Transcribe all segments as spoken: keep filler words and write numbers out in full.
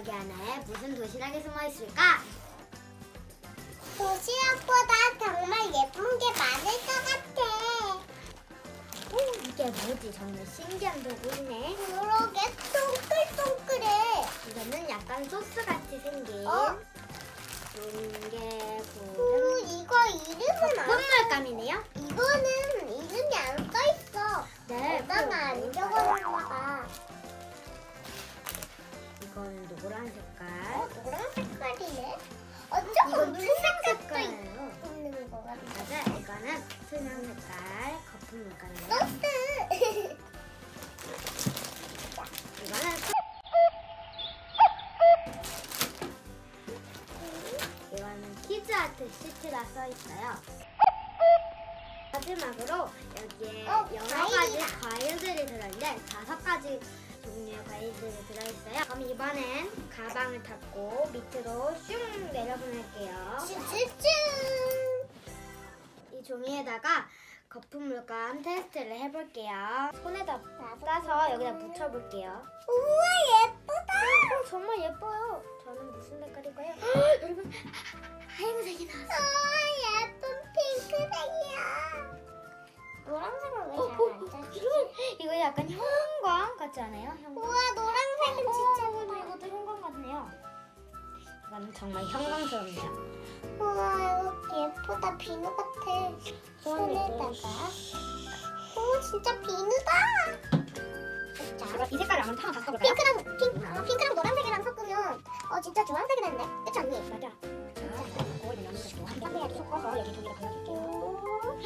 여기 하나에 무슨 도시락이 숨어있을까? 도시락보다 정말 예쁜 게 많을 것 같아. 오, 이게 뭐지? 정말 신기한 도구네. 그러게, 동글동글해. 이거는 약간 소스같이 생긴. 어? 뭉게고. 오, 이거 이름은 안 콧물감이네요? 이거는 이름이 안 써있어. 네. 엄마가 안 적어놨나봐. 이건 노란 색깔. 어, 노란 색깔이네. 어쩌면 무슨 색깔도 있는 거 같아. 맞아, 이거는 투명 색깔, 거품 물감이에요. 소스! 이거는 이거는 키즈아트 시트가 써있어요. 마지막으로 여기에 어, 여러가지 과일들이 들어있는데 다섯가지 종류의 과일들이 들어있어요. 그럼 이번엔 가방을 닫고 밑으로 슝 내려보낼게요. 슝슝슝. 이 종이에다가 거품 물감 테스트를 해볼게요. 손에다 따서 여기다 묻혀볼게요. 우와, 예쁘다. 어, 정말 예뻐요. 저는 무슨 색깔일까요? 여러분, 하얀색이 나왔어. 우와, 예쁜 핑크색이야. 노란색은 왜 잘 안 짜지? 이거 약간 형광 같지 않아요? 형광. 우와, 노란색은 어, 진짜 예뻐. 이것도 형광 같네요. 이건 정말 형광스럽네요. 우와, 이거 예쁘다. 비누 같아. 손에다가. 오, 진짜 비누다. 이 색깔을 한번 타서 바꿔볼까요? 핑크랑, 핑, 어, 핑크랑 노란색이랑 섞으면 어 진짜 주황색이 되는데? 그렇지 않니? 맞아. 진짜. 거울이 나눠서 한번 섞어서 여기 종이를 보여줄게요.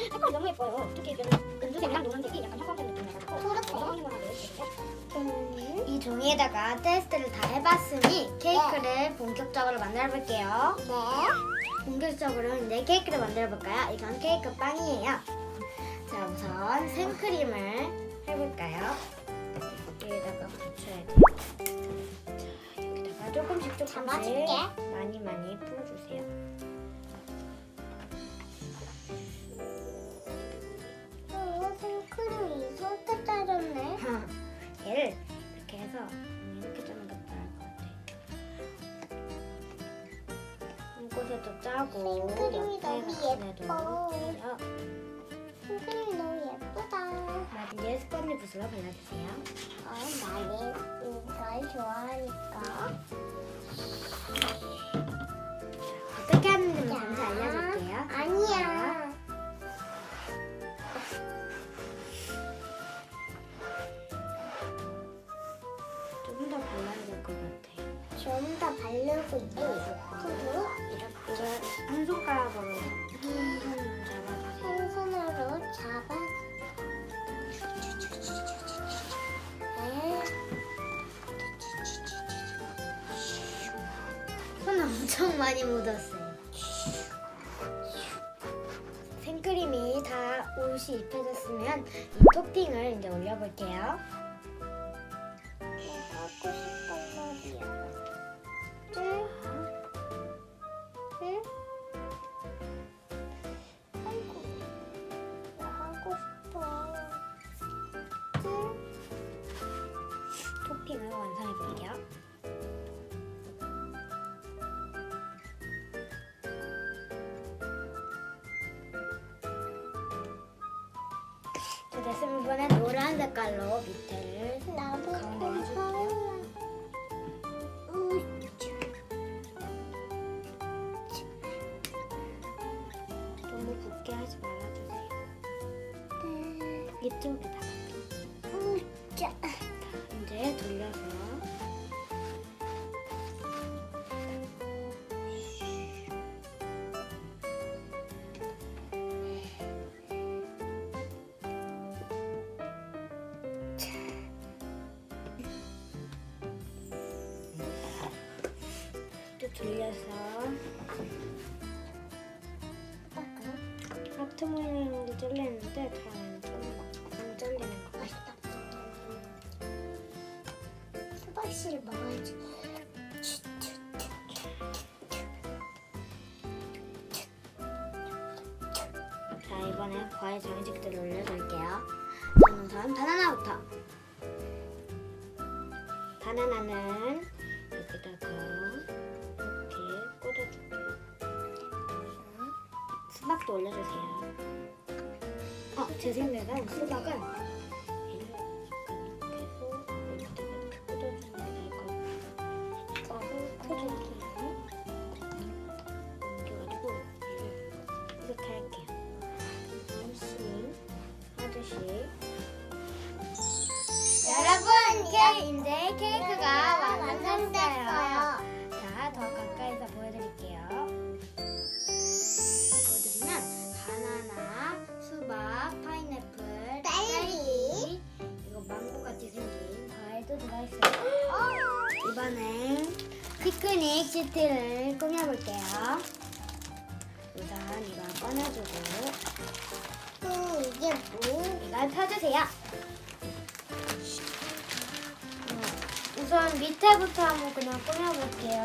색깔이 너무 예뻐요. 특히 이거는 은두색이랑 노란색이 약간 형광색 느낌이 나고 소라처럼 음. 이 종이에다가 테스트를 다 해봤으니 케이크를 네. 본격적으로 만들어볼게요. 네. 본격적으로 이제 케이크를 만들어볼까요? 이건 케이크 빵이에요. 자, 우선 생크림을 해볼까요? 여기다가 붙여야 돼요. 자, 여기다가 조금씩 조금씩 잡아줄게. 많이 많이 풀어주세요. 생크림이 이렇게 짜졌네. 얘를 이렇게 해서 이렇게 짜는 게 나을 것 같아. 이곳에도 짜고 생크림이 너무 예뻐. 짜요. 생크림이 너무 예쁘다. 나중에 스펀지 붓으로 발라주세요. 어, 나는 이걸 좋아하니까. 어떻게 하는지 잠시 알려줄게요. 아니야. 좀 더 바르고 있고 그리고 이렇게 한 손가락으로 음, 잡아주세요. 한 손으로 잡아. 손 엄청 많이 묻었어요. 생크림이 다 옷이 입혀졌으면 이 토핑을 이제 올려볼게요. 하고 싶단 말이야. 응? 응? 아이고, 나 하고 싶어. 응? 토핑을 완성해볼게요. 자, 됐으면 이번엔 노란 색깔로 밑에를 감아줄게요. 하지 말아주세요. 음. 이쪽에다가 우짜. 이제 돌려서 또 돌려서 하트 모양도 잘렸는데 다 안 잘리는 거 맛있다. 수박씨를 먹어야지. 자, 이번에 과일 장식들을 올려줄게요. 저는 우선 바나나부터. 바나나는 여기다가 댓글도 올려주세요. 아, 제 생각에는 수박은 이렇게 할게요. 하나씩, 하나씩. 여러분, 이제 인제 케이크가 완성됐어요. 자, 더 가까이서 보여드릴게요. 보여드리면 바나나, 수박, 파인애플, 딸기, 이거 망고 같이 생긴 과일도 들어있어요. 이번엔 피크닉 시트를 꾸며볼게요. 일단 이걸 꺼내주고 또 음, 이게 뭐? 이걸 펴주세요. 음, 우선 밑에부터 한번 그냥 꾸며볼게요.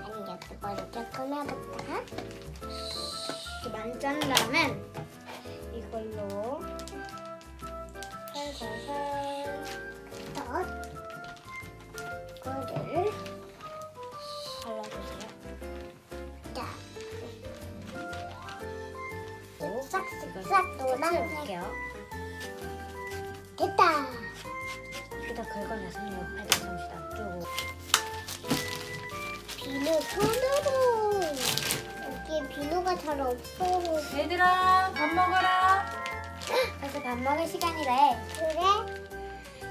아니 예쁘게 이렇게 꾸며볼까? 만짠 다음에 이걸로 살살살 이거를 발라주세요. 싹 넣어줄게요. 됐다. 여기다 긁어내서 옆에 잠시 놔두고 비누 손으로. 여기 비누가 잘 없어. 얘들아 밥 먹어라. 벌써 밥 먹을 시간이래. 그래?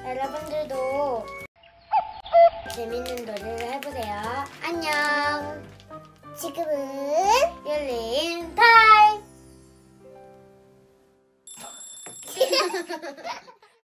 여러분들도 재밌는 놀이를 해보세요. 안녕. 지금은 율린타임. Ha ha ha ha.